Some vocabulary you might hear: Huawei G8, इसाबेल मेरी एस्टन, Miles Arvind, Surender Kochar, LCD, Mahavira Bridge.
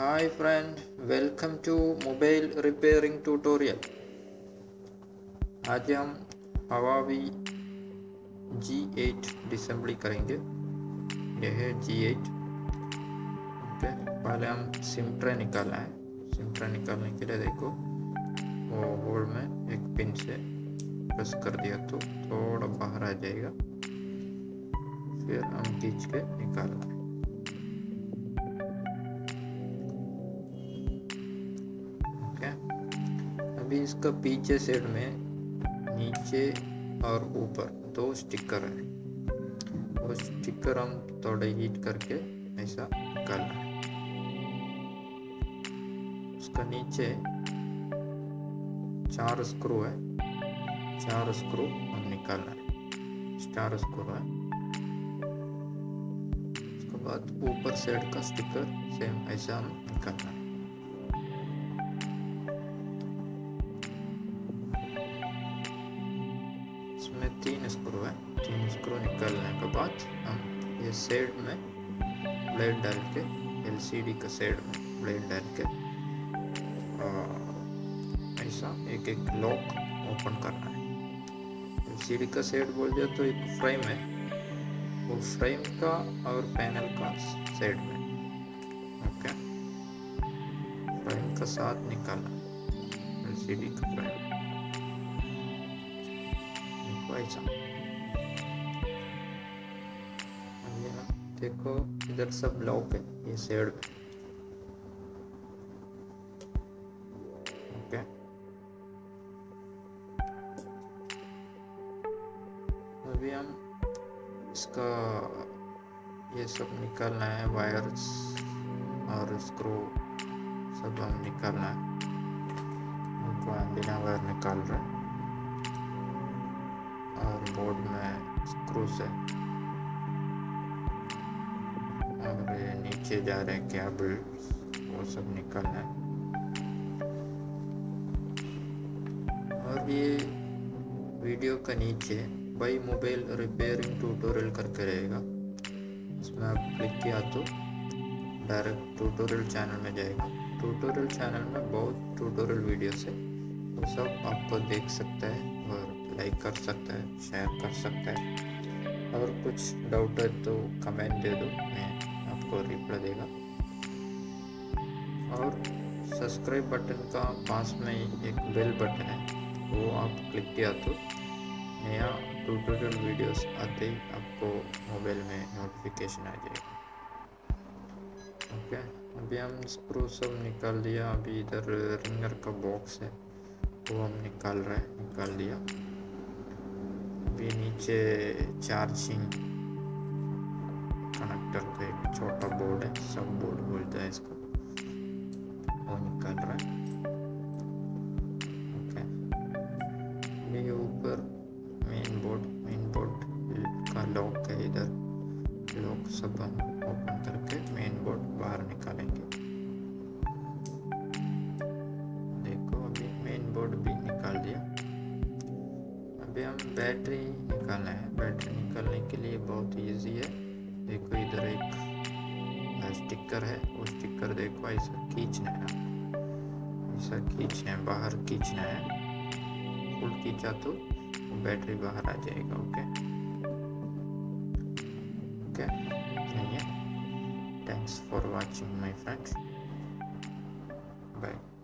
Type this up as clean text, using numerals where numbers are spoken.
Hi friend, welcome to mobile repairing tutorial. आज हम Huawei G8 डिसम्बली करेंगे. यह है G8. पहले हम सिम ट्रे निकालना है. सिम ट्रे निकालने के लिए देखो वो होल में एक पिन से प्रेस कर दिया तो थोड़ा बाहर आ जाएगा. फिर हम खींच के निकालेंगे. अभी इसका पीछे साइड में नीचे और ऊपर दो स्टिकर है. वो स्टिकर हम थोड़ा हीट करके ऐसा निकालना है. उसका नीचे 4 स्क्रू है. 4 स्क्रू हम निकालना है. 4 स्क्रू है. उसके बाद ऊपर साइड का स्टिकर सेम ऐसा हम निकालना है. इसमें 3 स्क्रू है. 3 स्क्रू निकालने के बाद हम ये साइड में ब्लेड डाल के LCD का साइड में ब्लेड डाल के ऐसा एक एक लॉक ओपन करना है. LCD का साइड बोल दिया तो एक फ्रेम है. वो फ्रेम का और पैनल का साइड में ओके फ्रेम का साथ निकालना LCD का फ्रेम ऐसा. देखो इधर सब लॉक है ये साइड में ओके. अभी हम इसका ये सब निकालना है. वायर्स और स्क्रू सब हम निकालना है. बिना वायर निकाल रहे हैं. और बोर्ड में स्क्रू से और नीचे जा रहे केबल वो सब निकालना है. और ये वीडियो का नीचे बाई मोबाइल रिपेयरिंग ट्यूटोरियल करके रहेगा. इसमें आप क्लिक किया तो डायरेक्ट ट्यूटोरियल चैनल में जाएगा. ट्यूटोरियल चैनल में बहुत ट्यूटोरियल वीडियोस है वो सब आपको देख सकते हैं और लाइक कर सकता है, शेयर कर सकता है. और कुछ डाउट है तो कमेंट दे दो, मैं आपको रिप्लाई देगा. और सब्सक्राइब बटन का पास में एक बेल बटन है, वो आप क्लिक किया तो नया ट्यूटोरियल वीडियोस आते ही आपको मोबाइल में नोटिफिकेशन आ जाएगा ओके. अभी हम स्क्रू सब निकाल दिया. अभी इधर रिंगर का बॉक्स है वो हम निकाल रहे हैं. निकाल दिया. अभी नीचे चार्जिंग कनेक्टर का एक छोटा बोर्ड है, सब बोर्ड बोलता है इसको, वो निकाल रहा है ओके. ये ऊपर मेन बोर्ड का लॉक है. इधर लॉक सब हम ओपन करके मेन बोर्ड बाहर निकालेंगे. देखो अभी मेन बोर्ड भी निकाल दिया. अभी हम बैटरी निकालना है. बैटरी निकालने के लिए बहुत इजी है. देखो इधर एक स्टिकर है, वो स्टिकर देखो ऐसा खींचना है. ऐसा खींचना है, बाहर खींचना है. फुल खींचा तो बैटरी बाहर आ जाएगा okay okay. Thanks for watching my friends, bye.